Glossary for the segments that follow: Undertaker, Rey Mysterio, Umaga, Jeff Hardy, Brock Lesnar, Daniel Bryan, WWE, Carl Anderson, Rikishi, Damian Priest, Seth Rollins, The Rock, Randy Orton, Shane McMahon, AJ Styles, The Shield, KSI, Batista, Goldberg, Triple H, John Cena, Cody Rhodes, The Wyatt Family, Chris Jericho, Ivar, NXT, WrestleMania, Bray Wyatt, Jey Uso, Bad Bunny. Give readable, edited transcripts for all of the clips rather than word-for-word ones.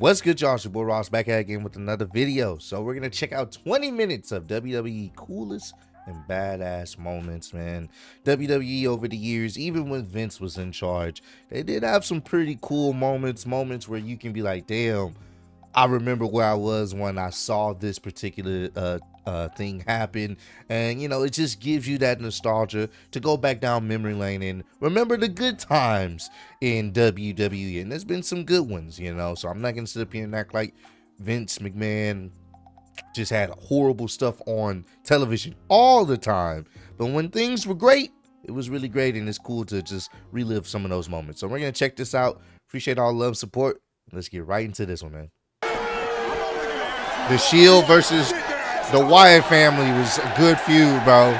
What's good, y'all? It's your boy Ross back at again with another video. So we're gonna check out 20 minutes of WWE coolest and badass moments, man. WWE over the years, even when Vince was in charge, they did have some pretty cool moments where you can be like, damn, I remember where I was when I saw this particular thing happen. And you know, it just gives you that nostalgia to go back down memory lane and remember the good times in WWE. And there's been some good ones, you know, so I'm not gonna sit up here and act like Vince McMahon just had horrible stuff on television all the time. But when things were great, it was really great, and it's cool to just relive some of those moments. So we're gonna check this out. Appreciate all love, support. Let's get right into this one, man. The Shield versus The Wyatt Family was a good feud, bro.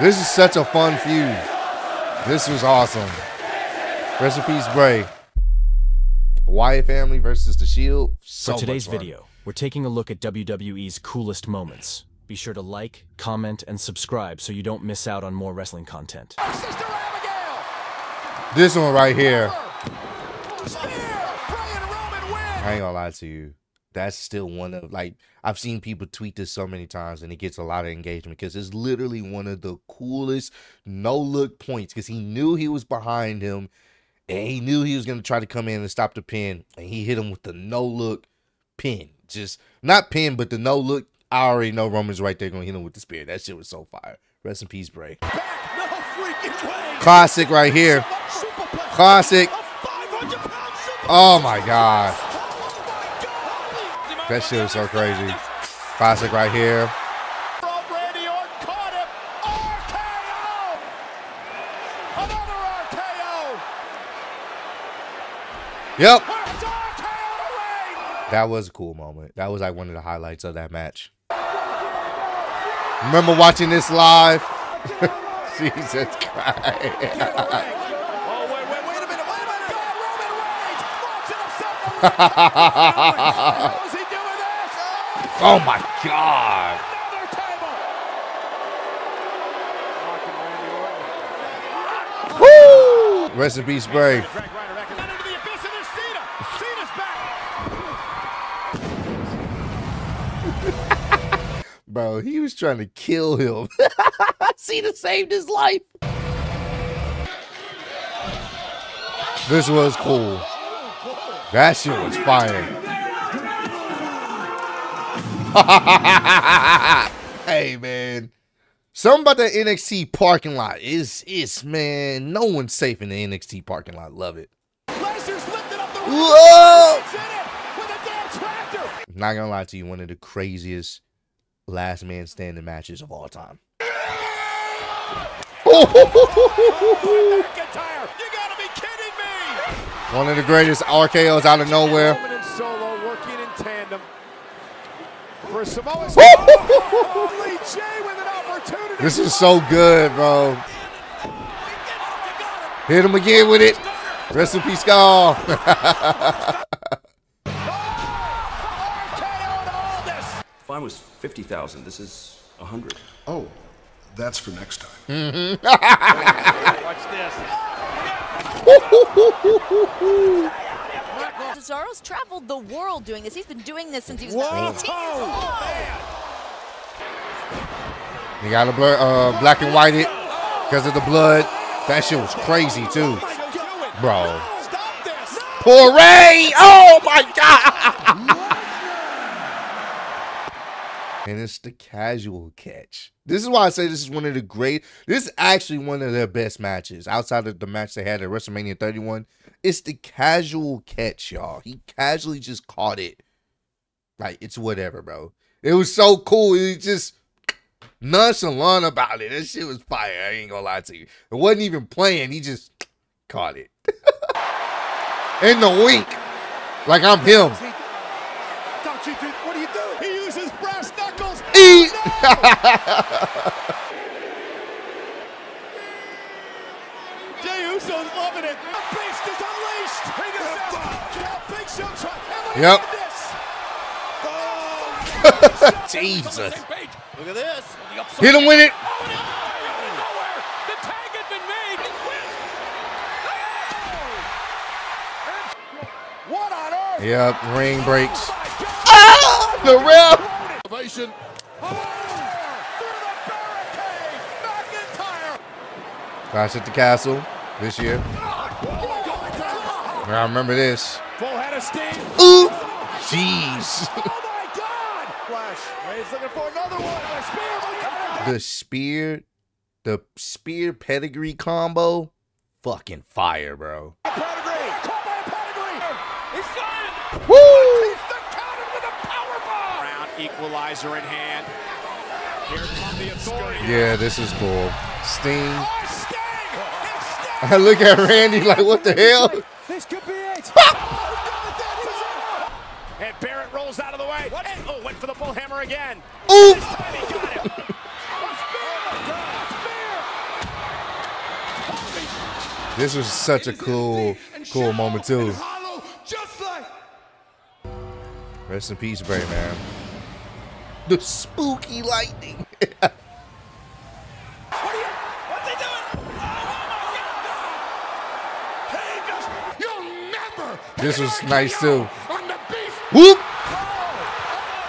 This is such a fun feud. This was awesome. Rest in peace, Bray. Wyatt Family versus The Shield. So for today's video, we're taking a look at WWE's coolest moments. Be sure to like, comment, and subscribe so you don't miss out on more wrestling content. This one right here. I ain't gonna lie to you. That's still one of, like, I've seen people tweet this so many times and it gets a lot of engagement because it's literally one of the coolest no-look points, because he knew he was behind him and he knew he was going to try to come in and stop the pin, and he hit him with the no-look pin. Just, not pin, but the no-look. I already know Roman's right there going to hit him with the spear. That shit was so fire. Rest in peace, Bray. Back, no freaking way. Classic right here. Classic. Oh, my God. That shit is so crazy. Classic right here. Randy Orton caught him. RKO! Another RKO! Yep. That was a cool moment. That was like one of the highlights of that match. Remember watching this live? Jesus Christ. Oh, wait, wait, wait a minute. Oh my God! Woo! Rest in peace, Bray. Bro, he was trying to kill him. Cena saved his life. This was cool. That shit was fire. Hey, man, something about the NXT parking lot is, man, no one's safe in the NXT parking lot. Love it. Blazers lifted up the with a damn, not gonna lie to you, one of the craziest last man standing matches of all time. You gotta be kidding me. One of the greatest RKOs out of nowhere. Samoa with an opportunity. This is so good, bro. Hit him again with it. Rest in peace, Skull. If I was 50,000, this is 100. Oh, that's for next time. Mm-hmm. Watch this. Cesaro traveled the world doing this. He's been doing this since he was 18 years old. He got a blur, black and white it because of the blood. That shit was crazy too, bro. Poor Ray! Oh my God! And it's the casual catch. This is why I say this is one of the great. This is actually one of their best matches outside of the match they had at WrestleMania 31. It's the casual catch, y'all. He casually just caught it. Like, it's whatever, bro. It was so cool. He just nonchalant about it. That shit was fire. I ain't gonna lie to you. It wasn't even playing. He just caught it. In the week. Like, I'm him. Don't you do, what do you do? He uses brass knuckles. Eat. Oh, no. Jey Uso's loving it. The beast is unleashed. He just said, big show truck. Yep. Oh, Jesus. Look at this. Hit him with it. Oh, no. The tag had been made. It's wins. Oh. What on earth? Yep, ring breaks. Ah! The ref! Crash at the castle this year. I remember this. Ooh! Jeez. The spear pedigree combo. Fucking fire, bro. Woo! Equalizer in hand. Here comes the authority. Yeah, this is cool. Sting. I look at Randy like, what the hell? This could be it. And Barrett rolls out of the way. What? Oh, went for the bull hammer again. Ooh! This was such a cool moment too. Rest in peace, Bray, man. The spooky lightning. What they doing? Oh, you'll never. This was nice too. Whoop!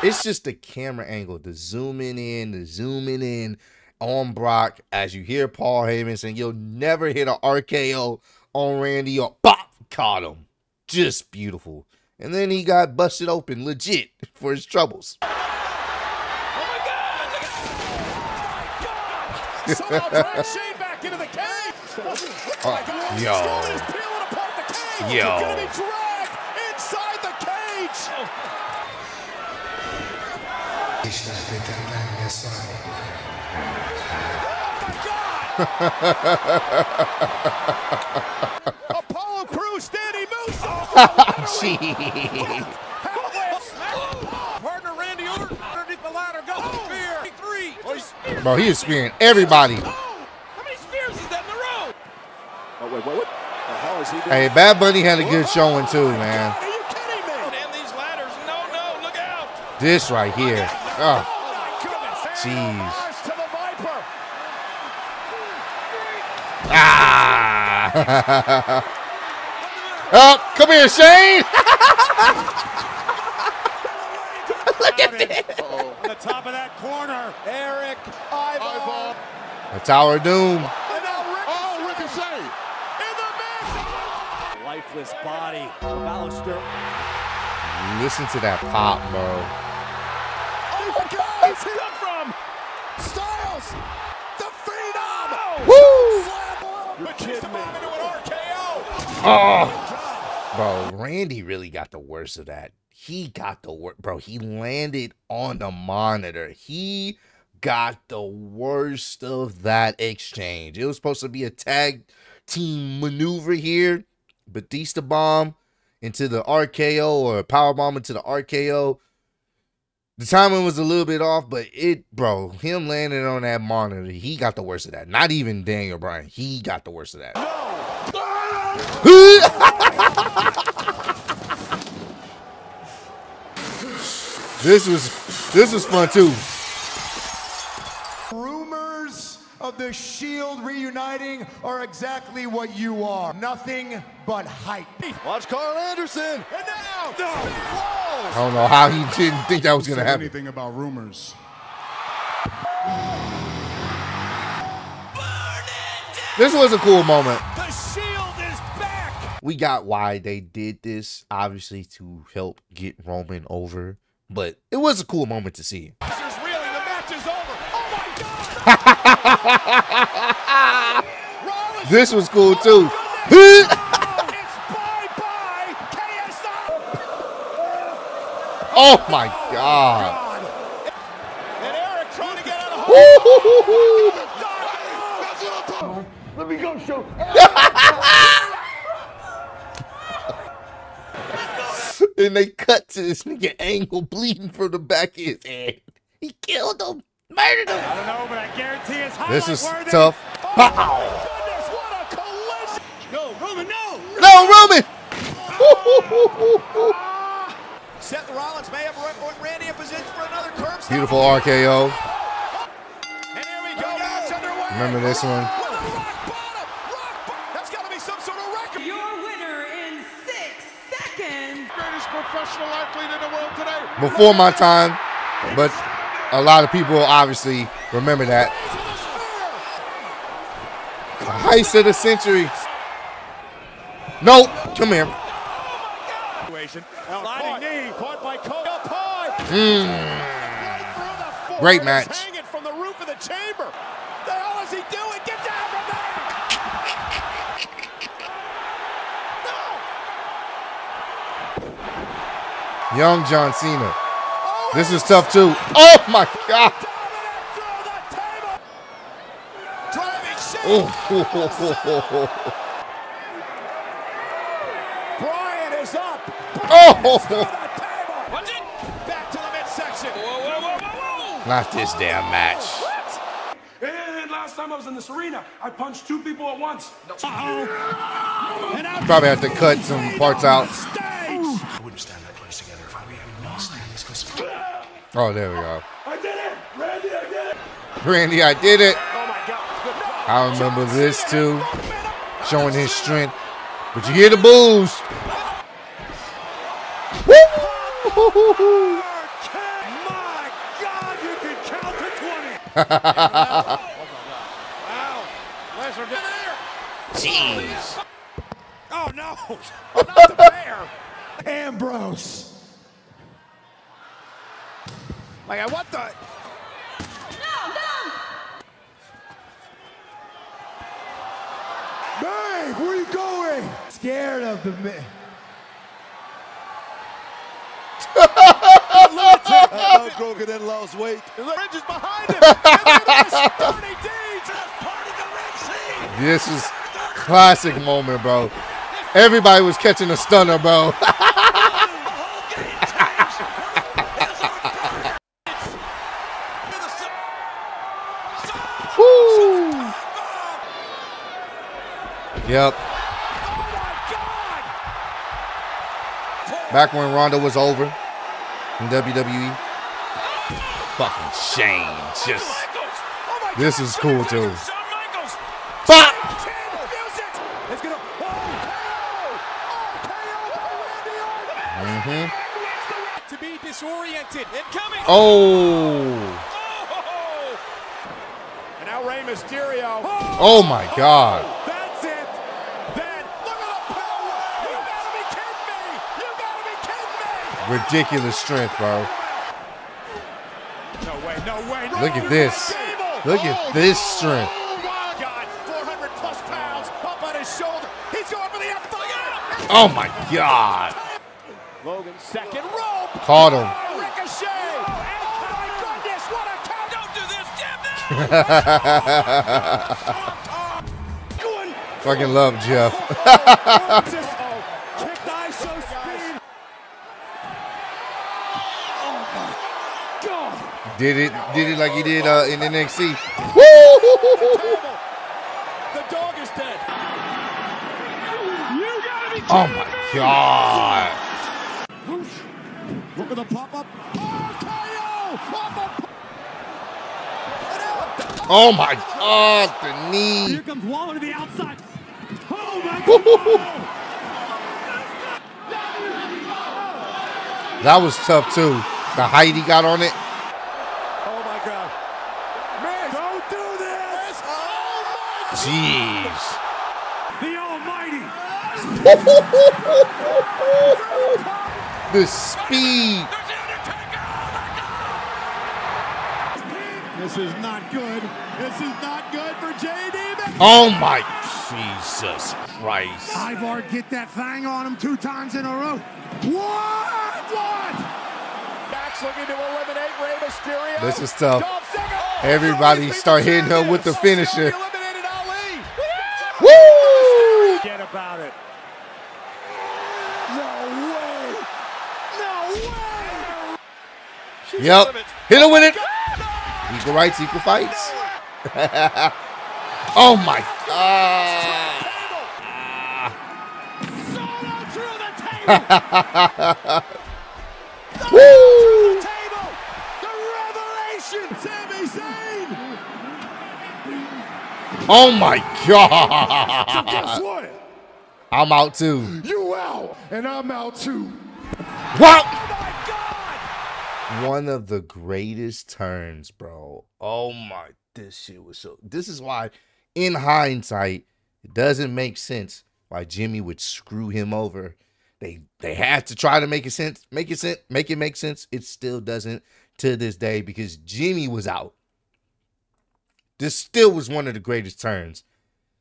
It's just the camera angle, the zooming in on Brock as you hear Paul Heyman saying, "You'll never hit an RKO on Randy or pop." Caught him. Just beautiful. And then he got busted open, legit, for his troubles. Oh my God! Oh my God! Shane back into the cage. Yo! Yo! He's gonna be dragged inside the cage. Oh my God! Jeez. Partner Randy Orton underneath the ladder goes spear. 3. Bro, he is spearing everybody. How many spears is that in a row? Oh wait, what? How is he doing? Hey, Bad Bunny had a good showing too, man. Are you kidding me? And these ladders, no, look out! This right here. Oh, jeez. Ah. Oh, come here, Shane! Look at this! Uh-oh. On the top of that corner, Eric Ivar. The Tower of Doom. And now Ricochet in the mix. Lifeless body of Alistair. Listen to that pop, bro. Oh my God! Where's he come from? Styles, the Phenom. Woo! Batista moving into an RKO. Oh. Bro, Randy really got the worst of that. He got the worst. Bro, he landed on the monitor. He got the worst of that exchange. It was supposed to be a tag team maneuver here. Batista bomb into the RKO or power bomb into the RKO. The timing was a little bit off, but bro, him landing on that monitor, he got the worst of that. Not even Daniel Bryan. He got the worst of that. This was fun too. Rumors of the Shield reuniting are exactly what you are. Nothing but hype. Watch Carl Anderson. And now, no. I don't know how he didn't think that was gonna happen. Anything about rumors? This was a cool moment. The Shield is back. We got why they did this, obviously to help get Roman over. But it was a cool moment to see. This is really, the match is over. Oh my God! This was cool too. It's bye-bye, KSI. Oh my God! And Eric trying to get out of home. Let me go, show. And they cut to this nigga angle bleeding from the back of his head. He killed him. Murdered him. I don't know, but I guarantee it's high. This is tough. Oh, goodness, what a collision. No, Roman, no. No, Roman. Seth Rollins may have put Randy in position for another curb stop. Beautiful RKO. And here we go. Match underway. Remember this one. That's got to be some sort of record. Your winner in 6 seconds. athlete in the world today. Before my time, but a lot of people obviously remember that. The heist of the century. Nope. Come here. Sliding knee caught by Cole. Up high. Great match. Hanging from the roof of the chamber. What the hell is he doing? Get down from there. No. Young John Cena. This is tough too. Oh my God. Bryan is up. Back to the midsection. Not this damn match. And last time I was in this arena, I punched two people at once. Probably have to cut some parts out. I wouldn't stand that place together if I were lost. Oh, there we go. I did it, Randy. I did it. Randy, I did it. I remember this too, showing his strength. But you hear the boos. Woo! My God, you can count to 20. Wow, Lesnar did there. Jeez. Oh no, not the bear. Ambrose. Like I what the. Hey, where are you going? Scared of the man. Broken and lost weight. The ridge is behind him. This is classic moment, bro. Everybody was catching a stunner, bro. Yep. Back when Ronda was over in WWE. Fucking Shane. Just. This is cool too. Fuck! To be disoriented. Oh. And now Rey Mysterio. Oh my God. Ridiculous strength, bro. No way, no way, no. Look at this. Look at this strength. Oh my God, 400 plus pounds up on his shoulder. He's going for the F5. Oh my God. Logan, second rope. Caught him. Ricochet. Oh my goodness, what a count. Don't do this, damn it. Fucking love Jeff. Did it like he did in NXT. The dog is dead. You gotta be kidding. Oh my God. Look at the pop up. Oh my God, the knee. Here comes Waller to the outside. Oh my God. That was tough too. The height he got on it. Jeez. The Almighty. The speed. This is not good. This is not good for JD. Oh my Jesus Christ. Ivar get that thing on him 2 times in a row. What? What? Max looking to eliminate Rey Mysterio. This is tough. Everybody start hitting her with the finisher. About it. No way. No way. She's yep. Hit her with it. Equal rights, equal fights. Oh my God. Woo. Oh my God. I'm out too. You out, and I'm out too. Wow. one of the greatest turns, bro. Oh my, this shit was so... This is why, in hindsight, it doesn't make sense why Jimmy would screw him over. They had to try to make it make sense. It still doesn't to this day because Jimmy was out. This still was one of the greatest turns.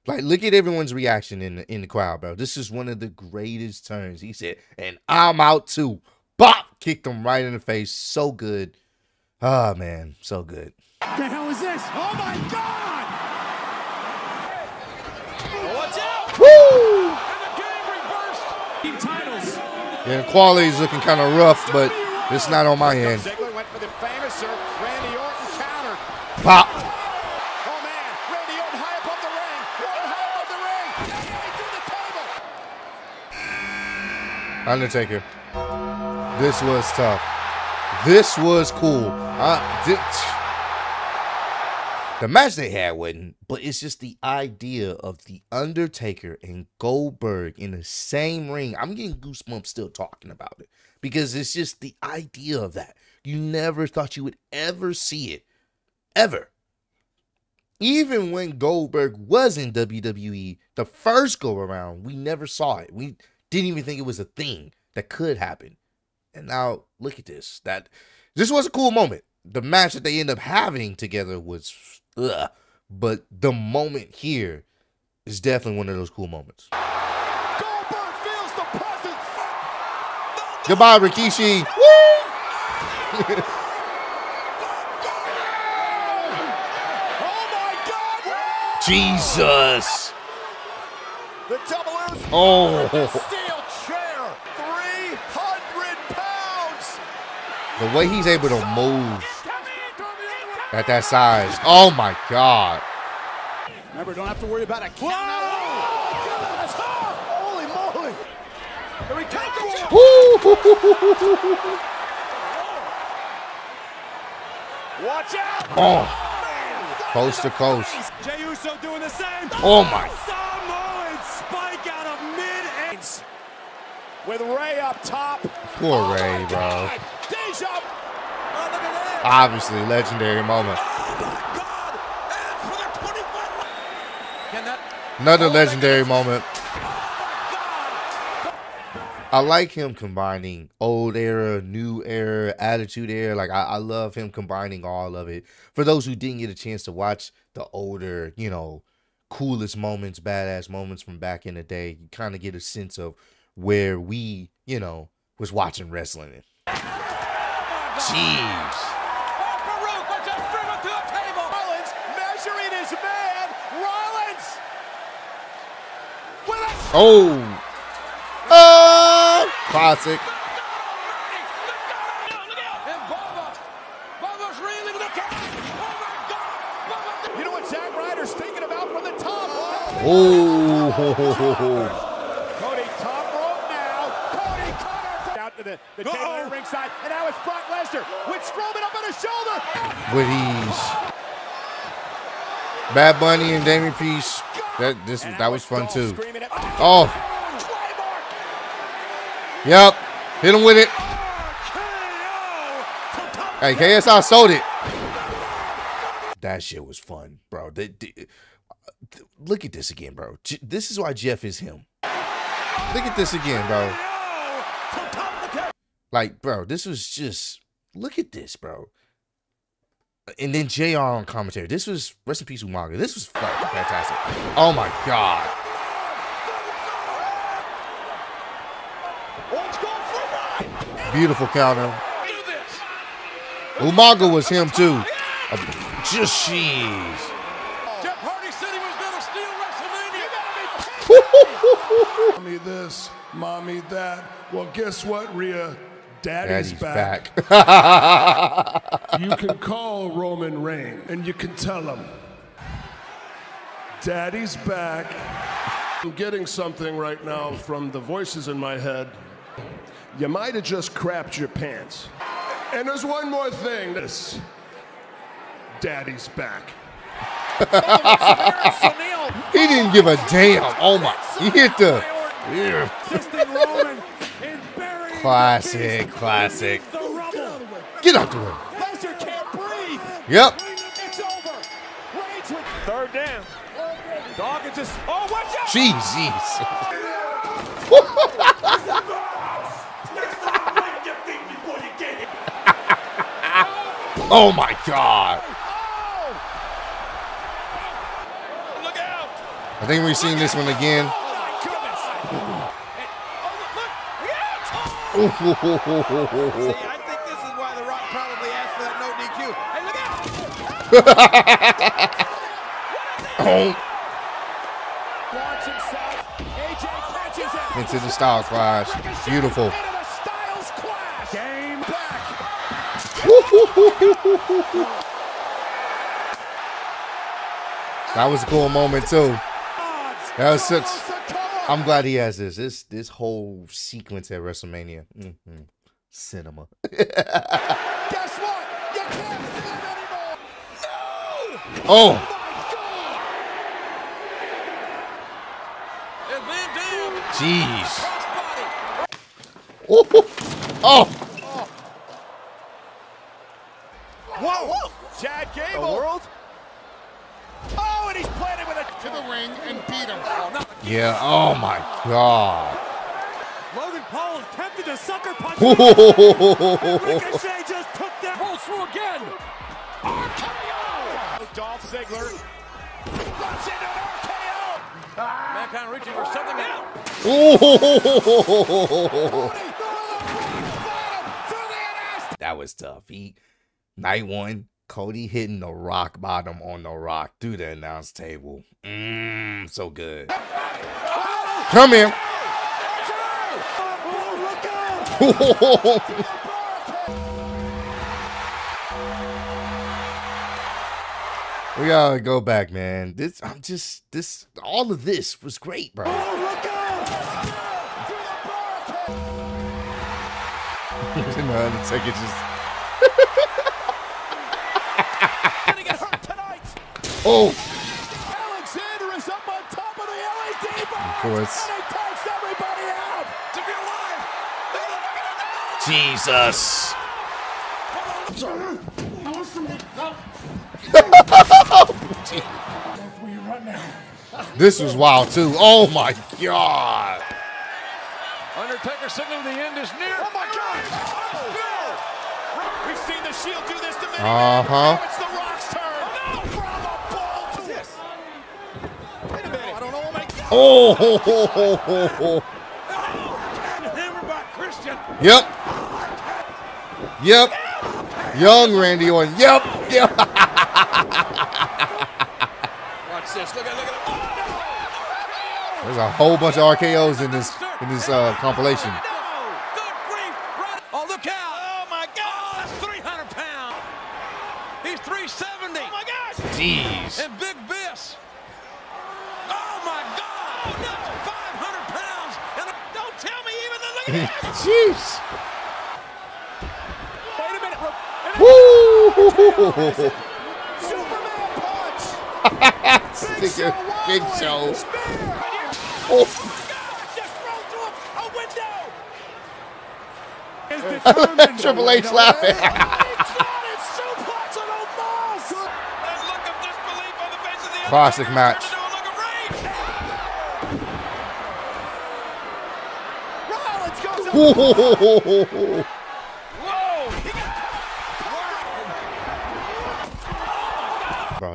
Like, look at everyone's reaction in the crowd, bro. This is one of the greatest turns. He said, and I'm out too. Bop! Kicked him right in the face. So good. Ah, man. So good. What the hell is this? Oh, my God! Watch out! Woo! And the game reversed. Team titles. Yeah, quality's looking kind of rough, but it's not on my end. Ziggler went for the famouser. Randy Orton countered. Pop! Undertaker, this was tough. This was cool. The match they had wasn't, but it's just the idea of the Undertaker and Goldberg in the same ring. I'm getting goosebumps still talking about it because it's just the idea of that. You never thought you would ever see it, ever. Even when Goldberg was in WWE, the first go around, we never saw it. We didn't even think it was a thing that could happen. And now look at this. This was a cool moment. The match that they end up having together was but the moment here is definitely one of those cool moments. Goldberg feels the presence. Goodbye, Rikishi. Woo! Oh my God! Jesus. The double O's. Oh. The way he's able to move at that size. Oh, my God. Remember, don't have to worry about a count. Holy moly. Here we come. Watch out. Oh. Coast to coast. Jey Uso doing the same. Oh, my. Samoan spike out of mid-air. With Rey up top. Poor Rey, bro. Obviously, legendary moment. Another legendary moment. I like him combining old era, new era, attitude era. Like, I love him combining all of it. For those who didn't get a chance to watch the older, you know, coolest moments, badass moments from back in the day, you kind of get a sense of where we, you know, was watching wrestling in. Jeez. Rollins measuring his man. Rollins. Oh. Classic. You know what Zack Ryder's thinking about from the top. Oh. The table at ringside, and now it's Brock Lesnar with Strowman up on his shoulder. With ease. Bad Bunny and Damian Priest. That was fun too. Oh. Yep. Hit him with it. Hey, KSI sold it. That shit was fun, bro. Look at this again, bro. This is why Jeff is him. Look at this again, bro. Like, bro, this was just, look at this, bro. And then JR on commentary. This was, rest in peace, Umaga. This was fantastic. Oh, my God. Beautiful counter. Umaga was him, too. Just, jeez. Jeff Hardy said he was going to steal WrestleMania. Mommy this, mommy that. Well, guess what, Rhea? Daddy's back. You can call Roman Reigns and you can tell him, Daddy's back. I'm getting something right now from the voices in my head. You might have just crapped your pants. And there's one more thing. This Daddy's back. He didn't give a damn. Oh my! He hit the. Yeah. Classic. Get out the way. Lesnar can't breathe. Yep. It's over. Reigns with third down. Dog is just. Oh, watch out. Jesus. Oh my God. I think we've seen this one again. See, I think this is why The Rock probably asked for that no DQ. Hey, look out! Launch himself. AJ catches it. Into the Styles Clash. Beautiful. Into the Styles Clash. Game back. That was a cool moment too. That was such. I'm glad he has this. This whole sequence at WrestleMania. Cinema. Guess what? You can't see it anymore. No! Oh! Jeez. Oh! Whoa! Chad Gable. The world. Oh, and he's planted with a to the ring and beat him. Oh, no. Yeah, oh my God. Logan Paul attempted to sucker punch. Ricochet just took that whole through again. RKO. Dolph Ziggler. Runs into an RKO. Mankind reaching for something now. That was tough. Night one. Cody hitting the rock bottom on The Rock through the announce table. So good. Come here. We gotta go back, man. All of this was great, bro. Undertaker just. Oh! Alexander is up on top of the LED box. Of course. And he takes everybody out. To be alive. Jesus. This was wild too. Oh my God. Undertaker signaling the end is near. Oh my God. Oh. We've seen The Shield do this to many. Now it's The Rock's turn. Oh, ho, ho, ho, ho, ho. Yep. Yep. Young Randy Orton. Yep. Yep. Watch this. Look at it. There's a whole bunch of RKOs in this compilation. Oh, look out. Oh my God. 300 pounds. He's 370. Oh my gosh. Jeez. And Big Biss. Jeez. Wait a minute. Woo! Superman punch. Big Show. Oh. Just rolled through a window. I let Triple H laughing. Classic match. Bro,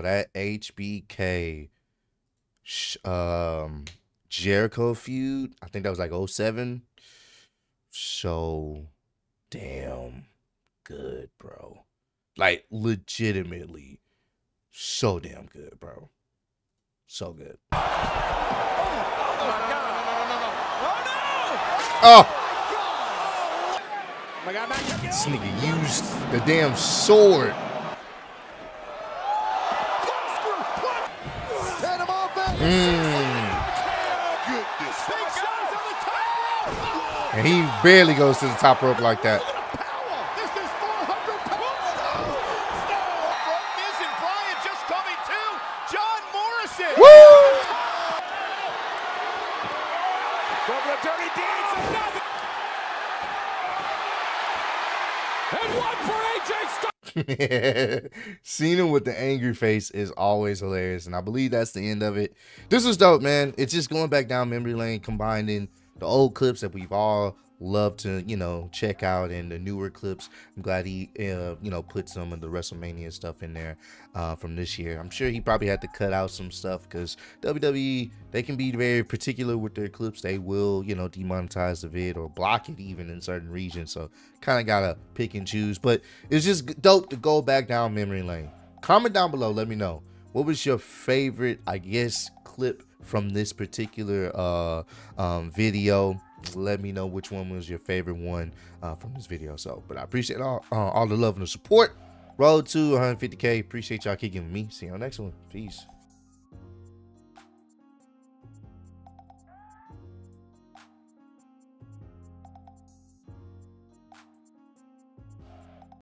that HBK Jericho feud, I think that was like 07. So damn good, bro. Like legitimately so damn good, bro. So good. Oh, my God. No, no, no, no, no. Oh, no. Oh. This nigga used the damn sword. And he barely goes to the top rope like that. and one for AJ Styles. Cena with the angry face is always hilarious, and I believe that's the end of it. This was dope, man. It's just going back down memory lane, combining the old clips that we've all loved to, you know, check out, and the newer clips. I'm glad he, you know, put some of the WrestleMania stuff in there from this year. I'm sure he probably had to cut out some stuff because WWE, they can be very particular with their clips. They will, you know, demonetize the vid or block it even in certain regions. So kind of got to pick and choose, but it's just dope to go back down memory lane. Comment down below. Let me know, what was your favorite, I guess, clip from this particular video? Let me know which one was your favorite one from this video. So, but I appreciate all the love and the support. Road to 150K. Appreciate y'all keep giving me. See y'all next one. Peace.